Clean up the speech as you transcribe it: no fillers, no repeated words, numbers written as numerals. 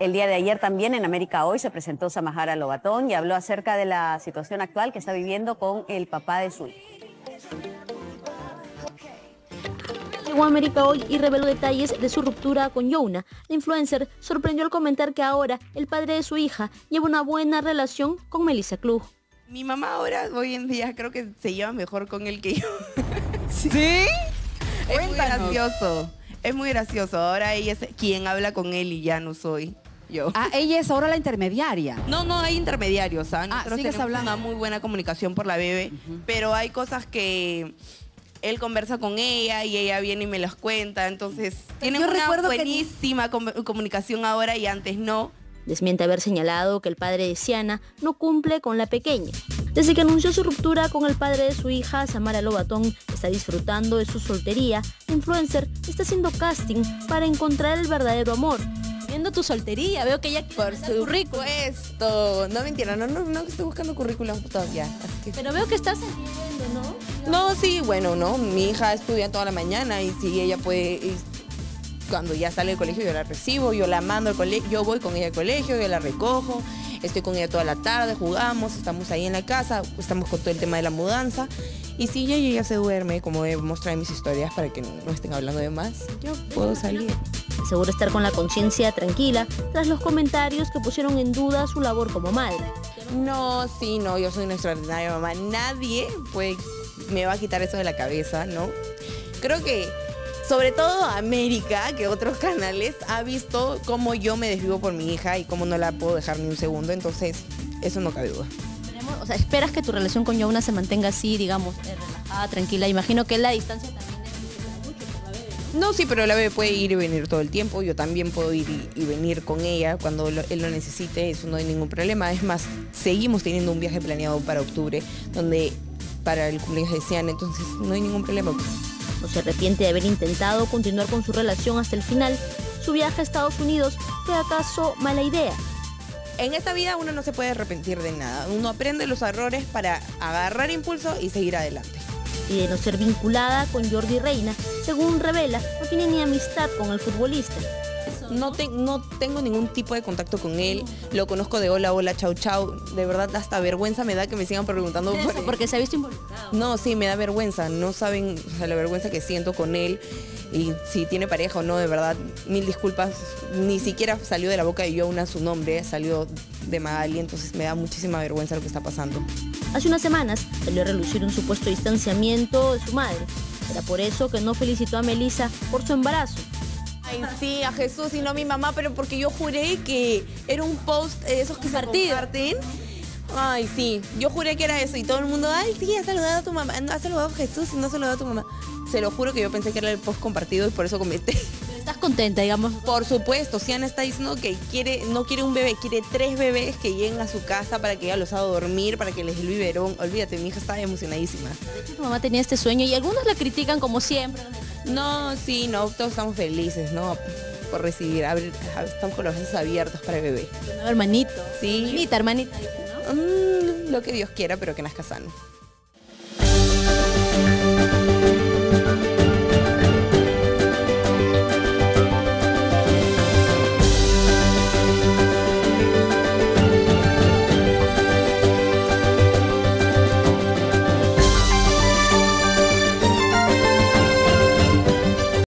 El día de ayer también en América Hoy se presentó Samahara Lobatón y habló acerca de la situación actual que está viviendo con el papá de su hijo. Llegó a América Hoy y reveló detalles de su ruptura con Youna. La influencer sorprendió al comentar que ahora el padre de su hija lleva una buena relación con Melissa Cruz. Mi mamá ahora, hoy en día, creo que se lleva mejor con él que yo. ¿Sí? ¿Sí? Es muy gracioso. Es muy gracioso. Ahora ella es quien habla con él y ya no soy yo. Ah, ella es ahora la intermediaria. No, no, hay intermediarios. Nosotros tenemos una muy buena comunicación por la bebé, pero hay cosas que él conversa con ella y ella viene y me las cuenta. Entonces, tienen una buenísima comunicación ahora y antes no. Desmiente haber señalado que el padre de Siana no cumple con la pequeña. Desde que anunció su ruptura con el padre de su hija, Samahara Lobatón está disfrutando de su soltería. La influencer está haciendo casting para encontrar el verdadero amor. Viendo tu soltería, veo que ella quiere por su currículum. No, mentira, no estoy buscando currículum todavía. Así que... Pero veo que estás saliendo, ¿no? No, sí, bueno, no. Mi hija estudia toda la mañana y si ella puede... Cuando ya sale del colegio yo la recibo, yo la mando al colegio, yo voy con ella al colegio, yo la recojo, estoy con ella toda la tarde, jugamos, estamos ahí en la casa, estamos con todo el tema de la mudanza. Y si ella se duerme, como he mostrado en mis historias para que no estén hablando de más, yo puedo salir. Seguro estar con la conciencia tranquila tras los comentarios que pusieron en duda su labor como madre. No, sí, no, yo soy una extraordinaria mamá. Nadie pues, me va a quitar eso de la cabeza, ¿no? Creo que... Sobre todo América, que otros canales, ha visto cómo yo me desvivo por mi hija y cómo no la puedo dejar ni un segundo. Entonces, eso no cabe duda. O sea, ¿esperas que tu relación con Youna se mantenga así, digamos, relajada, tranquila? Imagino que la distancia también es mucho con la bebé, ¿no? No, sí, pero la bebé puede ir y venir todo el tiempo. Yo también puedo ir y venir con ella cuando él lo necesite. Eso no hay ningún problema. Es más, seguimos teniendo un viaje planeado para octubre, donde para el cumpleaños de Siana. Entonces, no hay ningún problema. No se arrepiente de haber intentado continuar con su relación hasta el final. Su viaje a Estados Unidos fue acaso mala idea. En esta vida uno no se puede arrepentir de nada. Uno aprende los errores para agarrar impulso y seguir adelante. Y de no ser vinculada con Yordy Reyna, según revela, no tiene ni amistad con el futbolista. No tengo ningún tipo de contacto con él. Lo conozco de hola, hola, chau, chau. De verdad, hasta vergüenza me da que me sigan preguntando por él. Porque se ha visto involucrado. No, sí, me da vergüenza. No saben la vergüenza que siento con él. Y si tiene pareja o no, de verdad, mil disculpas. Ni siquiera salió de la boca de Youna su nombre, salió de Magaly. Entonces me da muchísima vergüenza lo que está pasando. Hace unas semanas salió a relucir un supuesto distanciamiento de su madre. Era por eso que no felicitó a Melissa por su embarazo. Ay, sí, a Jesús y no a mi mamá, pero porque yo juré que era un post de esos que se comparten. Ay, sí, yo juré que era eso y todo el mundo, ay, sí, ha saludado a tu mamá, no, ha saludado a Jesús y no ha saludado a tu mamá. Se lo juro que yo pensé que era el post compartido y por eso comenté. Pero estás contenta, digamos. Por supuesto, Siana está diciendo que no quiere un bebé, quiere 3 bebés que lleguen a su casa para que ella los haga dormir, para que les dé el biberón. Olvídate, mi hija está emocionadísima. De hecho, tu mamá tenía este sueño y algunos la critican como siempre. No, sí, no, todos estamos felices, ¿no? Por recibir, estamos con los brazos abiertos para el bebé. Un hermanito. Sí. Hermanita, ¿no? Lo que Dios quiera, pero que nazca sano.